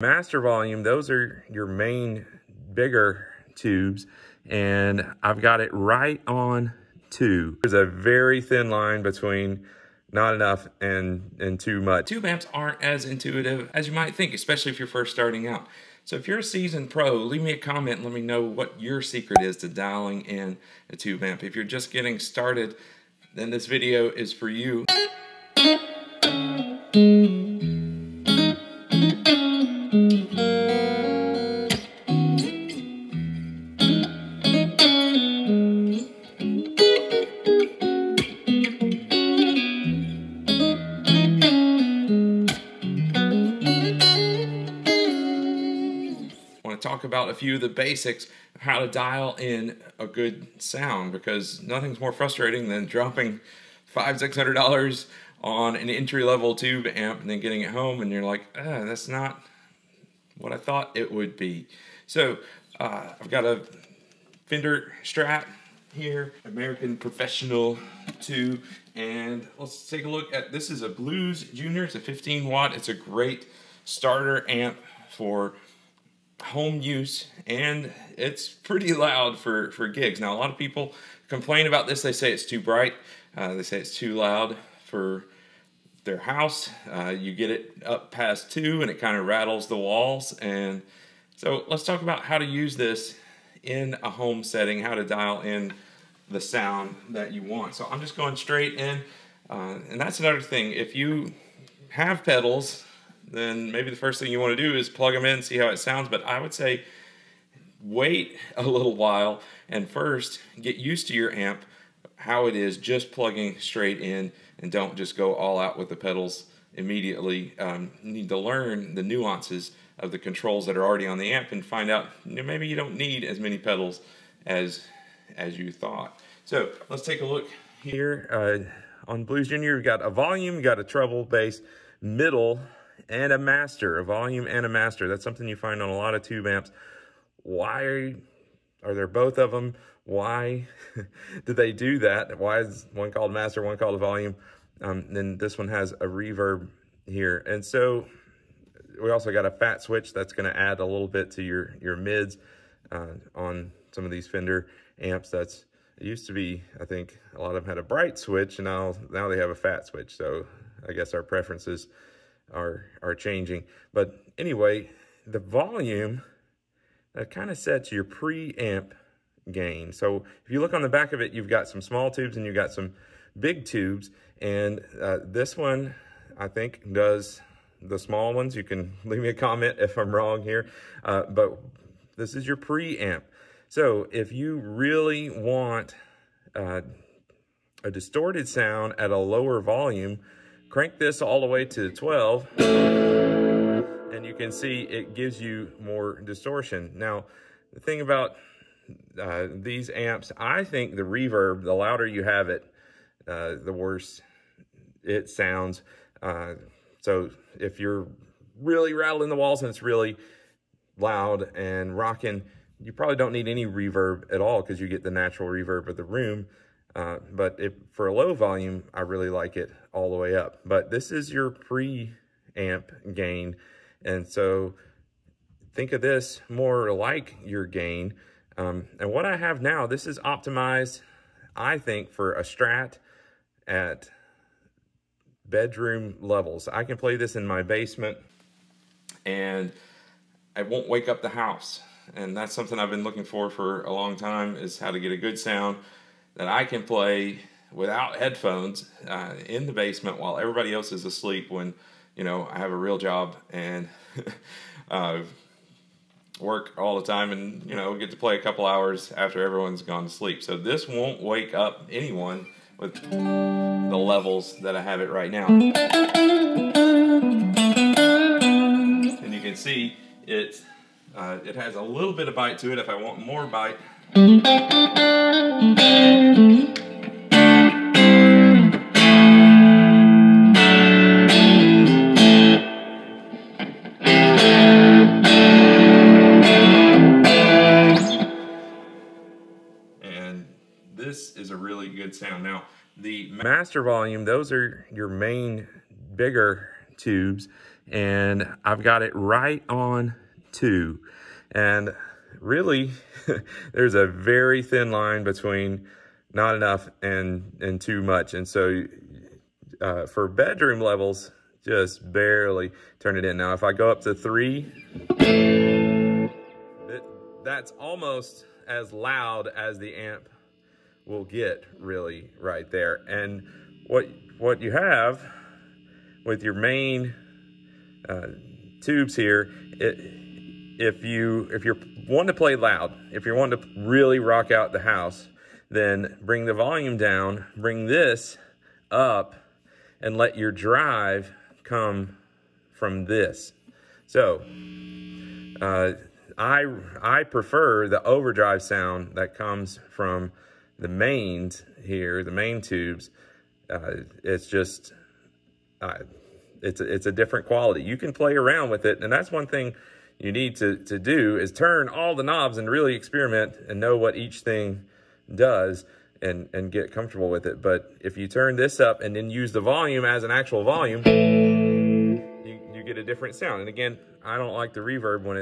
Master volume, those are your main bigger tubes, and I've got it right on 2. There's a very thin line between not enough and too much. Tube amps aren't as intuitive as you might think, especially if you're first starting out. So if you're a seasoned pro, leave me a comment and let me know what your secret is to dialing in a tube amp. If you're just getting started, then this video is for you. Talk about a few of the basics of how to dial in a good sound, because nothing's more frustrating than dropping $500–$600 on an entry-level tube amp and then getting it home and you're like, oh, that's not what I thought it would be. So I've got a Fender Strat here, American Professional 2, and let's take a look at, this is a Blues Junior. It's a 15-watt. It's a great starter amp for home use, and it's pretty loud for gigs. Now, a lot of people complain about this. They say it's too bright, they say it's too loud for their house. You get it up past 2 and it kind of rattles the walls. And so let's talk about how to use this in a home setting, how to dial in the sound that you want. So I'm just going straight in, and that's another thing. If you have pedals, then maybe the first thing you want to do is plug them in, see how it sounds. But I would say wait a little while and first get used to your amp, how it is just plugging straight in, and don't just go all out with the pedals immediately. You need to learn the nuances of the controls that are already on the amp and find out, you know, maybe you don't need as many pedals as you thought. So let's take a look here. On Blues Junior, we've got a volume, we've got a treble, bass, middle, and a master, a volume and a master. That's something you find on a lot of tube amps. Why are there both of them? Why did they do that? Why is one called master, one called a volume? Then this one has a reverb here. And so we also got a fat switch that's gonna add a little bit to your mids on some of these Fender amps. That's, it used to be, I think a lot of them had a bright switch, and now they have a fat switch. So I guess our preferences are changing. But anyway, the volume, that kind of sets your preamp gain. So if you look on the back of it, you've got some small tubes and you've got some big tubes, and this one I think does the small ones. You can leave me a comment if I'm wrong here, but this is your preamp. So if you really want a distorted sound at a lower volume, crank this all the way to 12, and you can see it gives you more distortion. Now, the thing about these amps, I think the reverb, the louder you have it, the worse it sounds. So if you're really rattling the walls and it's really loud and rocking, you probably don't need any reverb at all, because you get the natural reverb of the room. But for a low volume, I really like it all the way up. But this is your pre-amp gain. And so think of this more like your gain. And what I have now, this is optimized, I think, for a Strat at bedroom levels. I can play this in my basement and I won't wake up the house. And that's something I've been looking for a long time, is how to get a good sound that I can play without headphones in the basement while everybody else is asleep, when, you know, I have a real job and work all the time, and, you know, get to play a couple hours after everyone's gone to sleep. So this won't wake up anyone with the levels that I have it right now. And you can see it, it has a little bit of bite to it. If I want more bite, and this is a really good sound. Now, the master volume, those are your main bigger tubes, and I've got it right on 2. And really, there's a very thin line between not enough and too much. And so for bedroom levels, just barely turn it in. Now, if I go up to 3, that's almost as loud as the amp will get, really, right there. And what you have with your main tubes here, if you're wanting to play loud, if you're wanting to really rock out the house, then bring the volume down, bring this up, and let your drive come from this. So I prefer the overdrive sound that comes from the mains here, the main tubes. It's just, it's a different quality. You can play around with it, and that's one thing you need to do, is turn all the knobs and really experiment and know what each thing does and get comfortable with it. But if you turn this up and then use the volume as an actual volume, you get a different sound. And again, I don't like the reverb when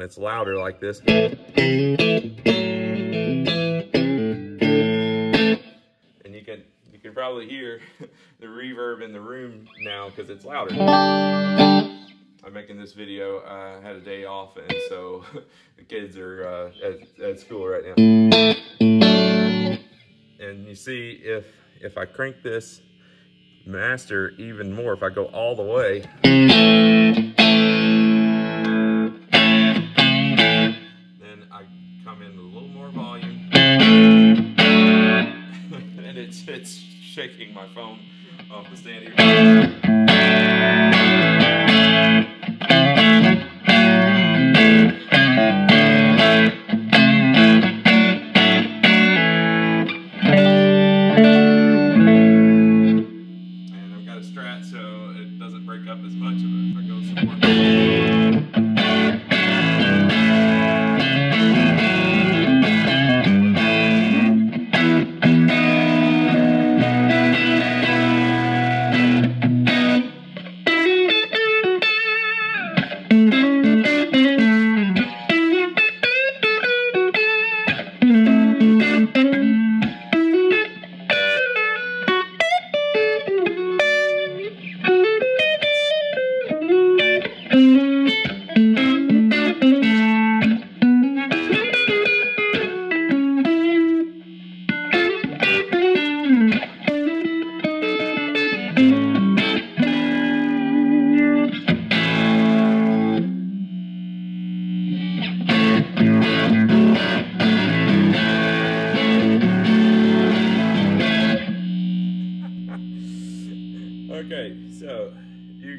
it's louder like this. And you can probably hear the reverb in the room now because it's louder. I'm making this video, I had a day off, and so the kids are at school right now. And you see, if I crank this master even more, if I go all the way, then I come in with a little more volume, and it's shaking my phone off the stand here.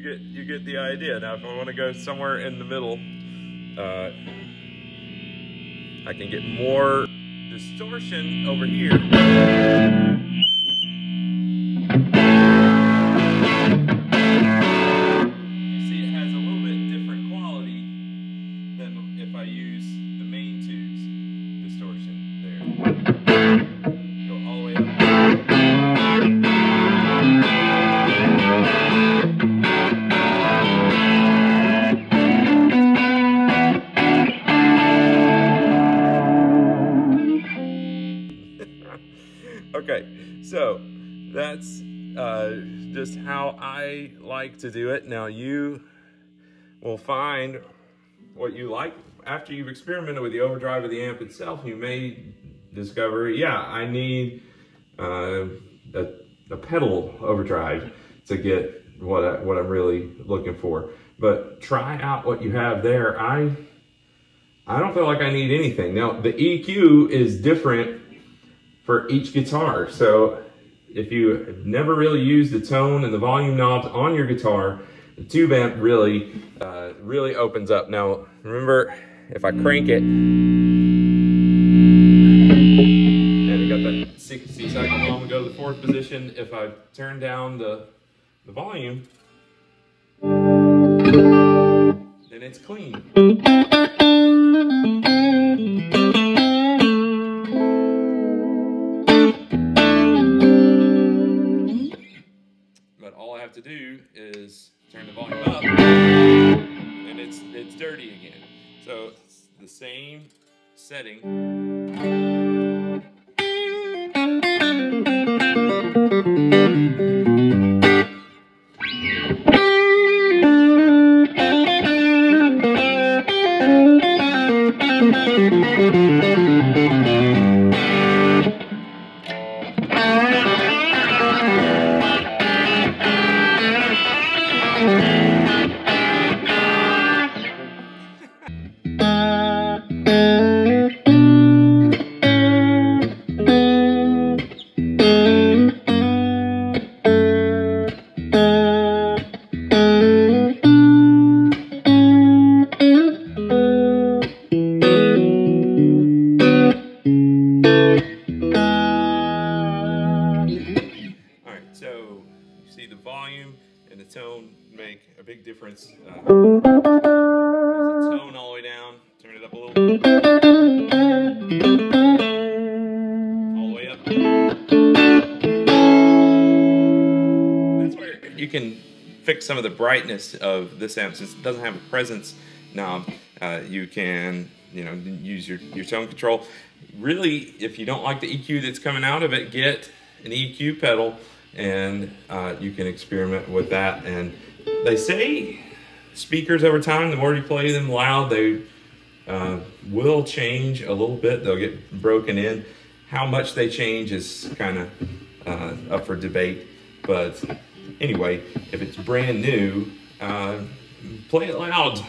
You get the idea. Now, if I want to go somewhere in the middle, I can get more distortion over here. You see, it has a little bit different quality than if I use the main tube's distortion there. Okay, so that's just how I like to do it. Now, you will find what you like. After you've experimented with the overdrive of the amp itself, you may discover, yeah, I need a pedal overdrive to get what I'm really looking for. But try out what you have there. I don't feel like I need anything. Now, the EQ is different for each guitar. So if you never really use the tone and the volume knobs on your guitar, the tube amp really, really opens up. Now, remember, if I crank it, and we got that 60 cycle on, we go to the 4th position. If I turn down the volume, then it's clean. To do is turn the volume up. again. So it's the same setting. Difference. There's a tone all the way down, turn it up a little bit, all the way up. That's where you can fix some of the brightness of this amp, since it doesn't have a presence knob. You can, use your tone control. Really, if you don't like the EQ that's coming out of it, get an EQ pedal, and you can experiment with that. And they say speakers over time, the more you play them loud, they will change a little bit. They'll get broken in. How much they change is kind of up for debate. But anyway, if it's brand new, play it loud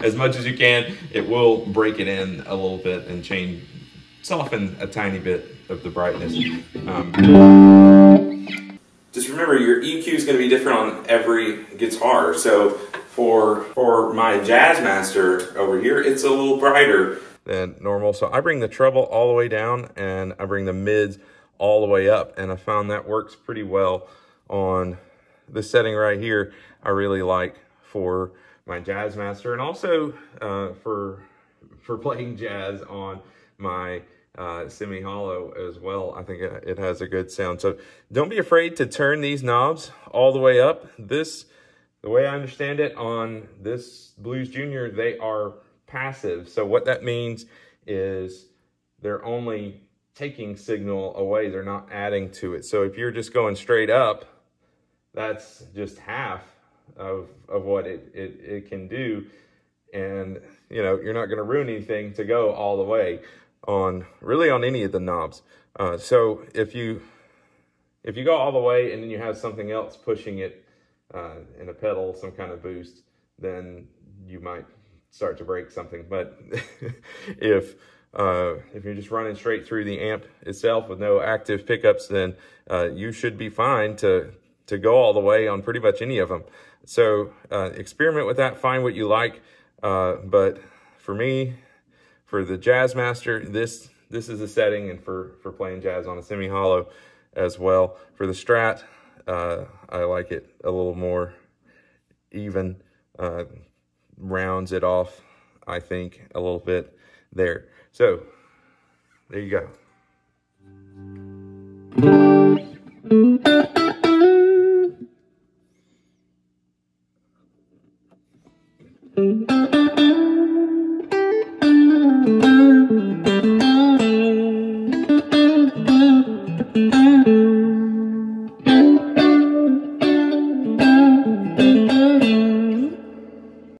as much as you can. It will break it in a little bit and change, soften a tiny bit of the brightness. Just remember, your EQ is going to be different on every guitar. So for my Jazzmaster over here, it's a little brighter than normal. So I bring the treble all the way down and I bring the mids all the way up. And I found that works pretty well on the setting right here. I really like for my Jazzmaster, and also for playing jazz on my semi-hollow as well. I think it has a good sound. So don't be afraid to turn these knobs all the way up. This, the way I understand it, on this Blues Junior, they are passive. So what that means is they're only taking signal away. They're not adding to it. So if you're just going straight up, that's just half of what it can do. And, you're not going to ruin anything to go all the way on any of the knobs. So if you go all the way and then you have something else pushing it in a pedal, some kind of boost, then you might start to break something. But if you're just running straight through the amp itself with no active pickups, then you should be fine to go all the way on pretty much any of them. So experiment with that, find what you like. But for me, for the Jazzmaster, this is a setting, and for playing jazz on a semi-hollow as well. For the Strat, I like it a little more even, rounds it off, I think, a little bit there. So, there you go.